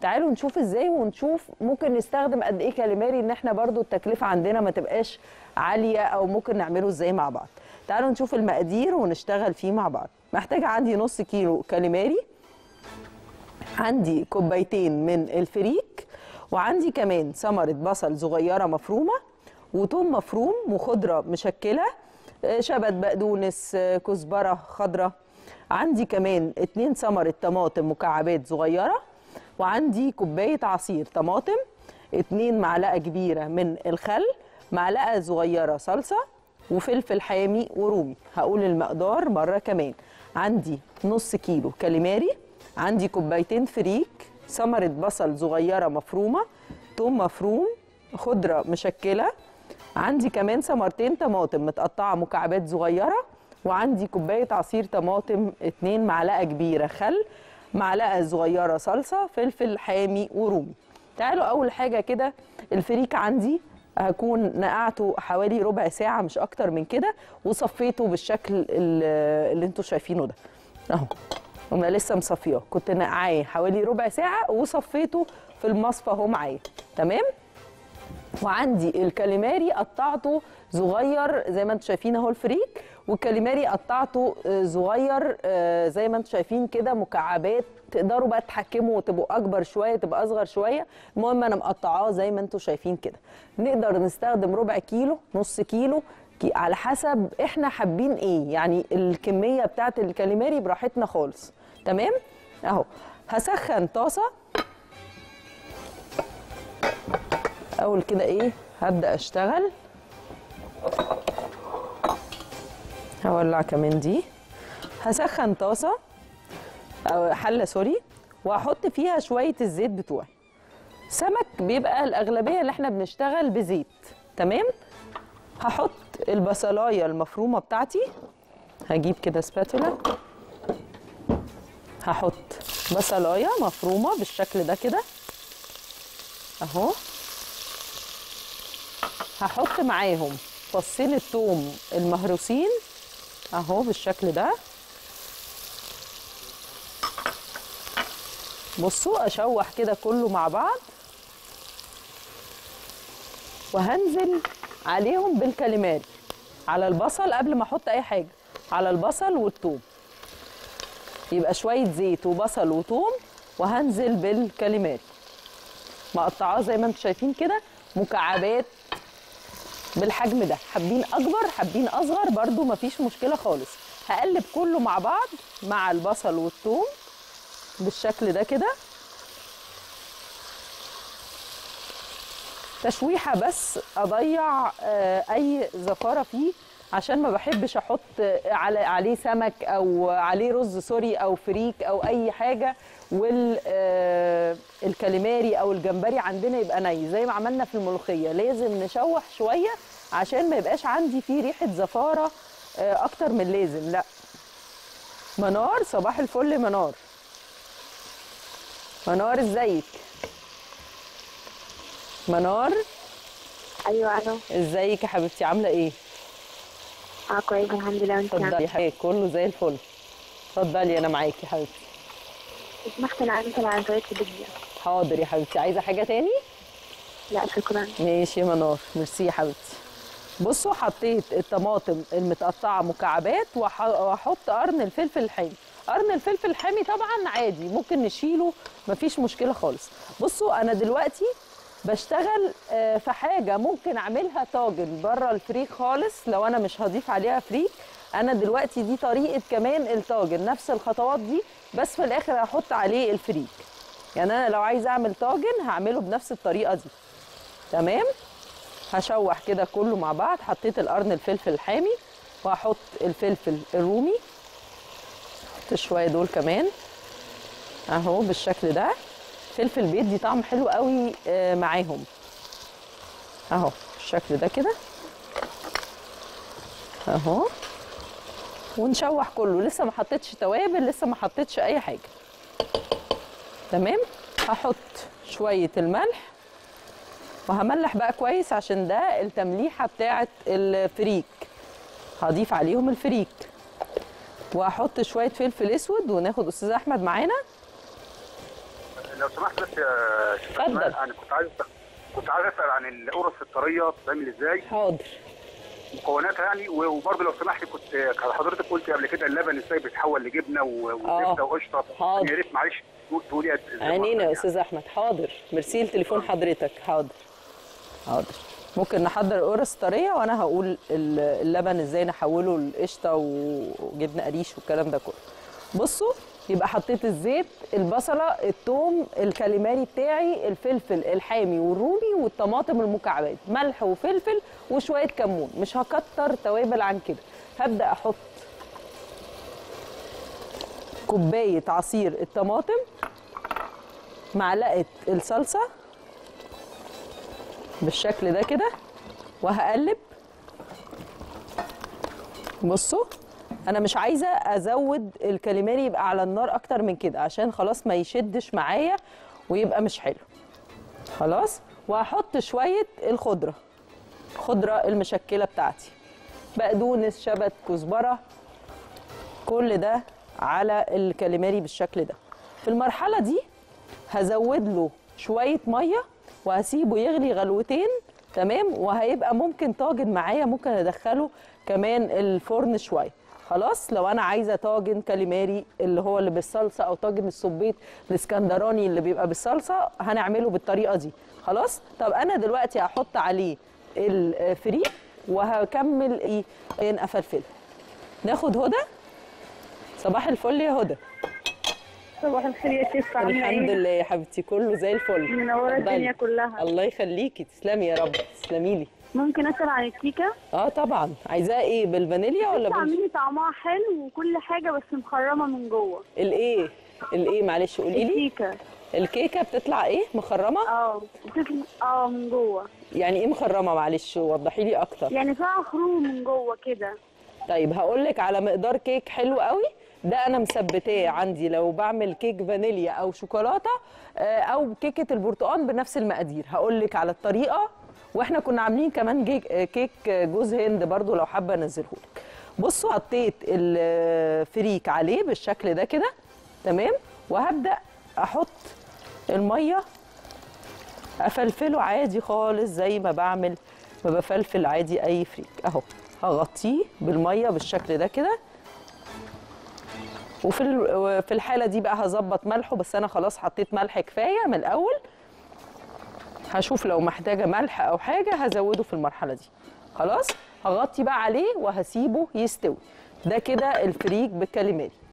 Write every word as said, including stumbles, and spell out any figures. تعالوا نشوف ازاي ونشوف ممكن نستخدم قد ايه كاليماري ان احنا برضو التكلفه عندنا ما تبقاش عاليه، او ممكن نعمله ازاي مع بعض. تعالوا نشوف المقادير ونشتغل فيه مع بعض. محتاجه عندي نص كيلو كاليماري، عندي كوبايتين من الفريك، وعندي كمان ثمره بصل صغيره مفرومه، وثوم مفروم، وخضره مشكله، شبت بقدونس، كزبره خضراء، عندي كمان اتنين ثمره طماطم مكعبات صغيره، وعندي كوبايه عصير طماطم، اتنين معلقه كبيره من الخل، معلقه صغيره صلصه، وفلفل حامي ورومي. هقول المقدار مره كمان. عندي نص كيلو كاليماري، عندي كوبايتين فريك، ثمره بصل صغيره مفرومه، ثوم مفروم، خضره مشكله، عندي كمان ثمرتين طماطم متقطعه مكعبات صغيره، وعندي كوبايه عصير طماطم، اتنين معلقه كبيره خل، معلقه صغيره صلصه، فلفل حامي ورومي. تعالوا اول حاجه كده الفريك عندي هكون نقعته حوالي ربع ساعه مش اكتر من كده، وصفيته بالشكل اللي انتوا شايفينه ده اهو، انا لسه مصفياه، كنت نقعاه حوالي ربع ساعه وصفيته في المصفى اهو معايا، تمام. وعندي الكاليماري قطعته صغير زي ما انتوا شايفين اهو الفريك، والكاليماري قطعته صغير زي ما انتوا شايفين كده مكعبات، تقدروا بقى تتحكموا وتبقوا اكبر شويه تبقى اصغر شويه، المهم انا مقطعاه زي ما انتوا شايفين كده. نقدر نستخدم ربع كيلو، نص كيلو، على حسب احنا حابين ايه، يعني الكميه بتاعه الكاليماري براحتنا خالص، تمام اهو. هسخن طاسه اول كده، ايه هبدا اشتغل، هولع كمان دي. هسخن طاسه او حله سوري، وهحط فيها شويه الزيت بتوعي. سمك بيبقى الاغلبيه اللي احنا بنشتغل بزيت، تمام. هحط البصلايه المفرومه بتاعتي، هجيب كده سباتولا، هحط بصلايه مفرومه بالشكل ده كده اهو. هحط معاهم فصين الثوم المهروسين اهو بالشكل ده. بصوا اشوح كده كله مع بعض، وهنزل عليهم بالكاليماري على البصل قبل ما احط اي حاجه، على البصل والثوم، يبقى شويه زيت وبصل وثوم، وهنزل بالكاليماري مقطعاه زي ما انتم شايفين كده مكعبات بالحجم ده، حابين اكبر حابين اصغر برده مفيش مشكله خالص. هقلب كله مع بعض مع البصل والثوم بالشكل ده كده، تشويحه بس اضيع اي زفاره فيه، عشان ما بحبش احط على عليه سمك او عليه رز سوري او فريك او اي حاجه، والكاليماري او الجمبري عندنا يبقى ني زي ما عملنا في الملوخيه، لازم نشوح شويه عشان ما يبقاش عندي فيه ريحه زفاره اكتر من لازم. لا منار، صباح الفل منار، منار ازيك؟ منار، ايوه الو، ازيك يا حبيبتي، عامله ايه؟ اه كويس الحمد لله، وانت؟ اتفضلي يا حبيبتي، كله زي الفل، اتفضلي انا معاكي يا حبيبتي. سمحت انا عايزه على شويه بيتزا. حاضر يا حبيبتي، عايزه حاجه تاني؟ لا شكرا. ماشي يا منار، ميرسي يا حبيبتي. بصوا حطيت الطماطم المتقطعه مكعبات، وهحط قرن الفلفل الحامي. قرن الفلفل الحامي طبعا عادي ممكن نشيله مفيش مشكله خالص. بصوا انا دلوقتي بشتغل في حاجه ممكن اعملها طاجن بره الفريك خالص، لو انا مش هضيف عليها فريك. انا دلوقتي دي طريقه كمان الطاجن، نفس الخطوات دي بس في الاخر هحط عليه الفريك، يعني انا لو عايزه اعمل طاجن هعمله بنفس الطريقه دي، تمام. هشوح كده كله مع بعض. حطيت القرن الفلفل الحامي، وهحط الفلفل الرومي، احط شويه دول كمان اهو بالشكل ده. فلفل بيدي طعم حلو قوي معاهم اهو بالشكل ده كده اهو، ونشوح كله. لسه ما حطيتش توابل، لسه ما حطيتش اي حاجه، تمام. هحط شويه الملح، وهملح بقى كويس عشان ده التمليحه بتاعه الفريك، هضيف عليهم الفريك. وهحط شويه فلفل اسود، وناخد استاذ احمد معانا لو سمحت بس يا اتفضل. انا كنت عايز كنت عايز اسال عن القرص الطريه بتتعمل ازاي؟ حاضر. مكوناتها يعني، وبرضه لو سمحت كنت حضرتك قلت قبل كده اللبن ازاي بيتحول لجبنه وزبده وقشطه، يا ريت معلش تقولي ازاي. عينينا يا استاذ احمد. حاضر، ميرسي لتليفون حضرتك. حاضر حاضر. ممكن نحضر قرص طريه وانا هقول اللبن ازاي نحوله لقشطه وجبنه قريش والكلام ده كله. بصوا، يبقى حطيت الزيت، البصله، الثوم، الكاليماري بتاعي، الفلفل الحامي والرومي، والطماطم المكعبات، ملح وفلفل وشويه كمون. مش هكتر توابل عن كده. هبدا احط كوبايه عصير الطماطم، معلقه الصلصه بالشكل ده كده، وهقلب. بصوا، انا مش عايزه ازود الكاليماري يبقى على النار اكتر من كده عشان خلاص ما يشدش معايا ويبقى مش حلو. خلاص، وهحط شويه الخضره، الخضره المشكله بتاعتي، بقدونس، شبت، كزبره، كل ده على الكاليماري بالشكل ده. في المرحله دي هزود له شويه ميه وهسيبه يغلي غلوتين، تمام، وهيبقى ممكن طاجن معايا، ممكن ادخله كمان الفرن شويه. خلاص، لو انا عايزه طاجن كاليماري اللي هو اللي بالصلصه، او طاجن السبيط الاسكندراني اللي بيبقى بالصلصه، هنعمله بالطريقه دي. خلاص، طب انا دلوقتي هحط عليه الفريك وهكمل ايه ان افلفله. ناخد هدى. صباح الفل يا هدى. صباح الخير يا شيخ، عامله ايه؟ الحمد لله يا حبيبتي، كله زي الفل، منوره الدنيا كلها. الله يخليكي، تسلمي يا رب. تسلمي لي. ممكن اسال عن الكيكه؟ اه طبعا. عايزاها ايه، بالفانيليا ولا بال؟ عاملين طعمها حلو وكل حاجه، بس مخرمه من جوه. الايه؟ الايه معلش قولي لي. الكيكه الكيكه بتطلع ايه، مخرمه؟ اه بتطلع اه من جوه. يعني ايه مخرمه، معلش وضحي لي اكتر. يعني فيها خروم من جوه كده. طيب هقول لك على مقدار كيك حلو قوي، ده انا مثبتاه عندي لو بعمل كيك فانيليا او شوكولاته او كيكه البرتقال بنفس المقادير. هقول لك على الطريقه، واحنا كنا عاملين كمان كيك جوز هند برضو لو حابه انزلهولك. بصوا، حطيت الفريك عليه بالشكل ده كده، تمام، وهبدا احط الميه، افلفله عادي خالص زي ما بعمل، ما بفلفل عادي اي فريك اهو. هغطيه بالميه بالشكل ده كده، وفي في الحاله دي بقى هظبط ملحه، بس انا خلاص حطيت ملح كفايه من الاول. هشوف لو محتاجه ملح او حاجه هزوده في المرحله دي. خلاص، هغطي بقى عليه وهسيبه يستوي. ده كده الفريك بالكاليماري.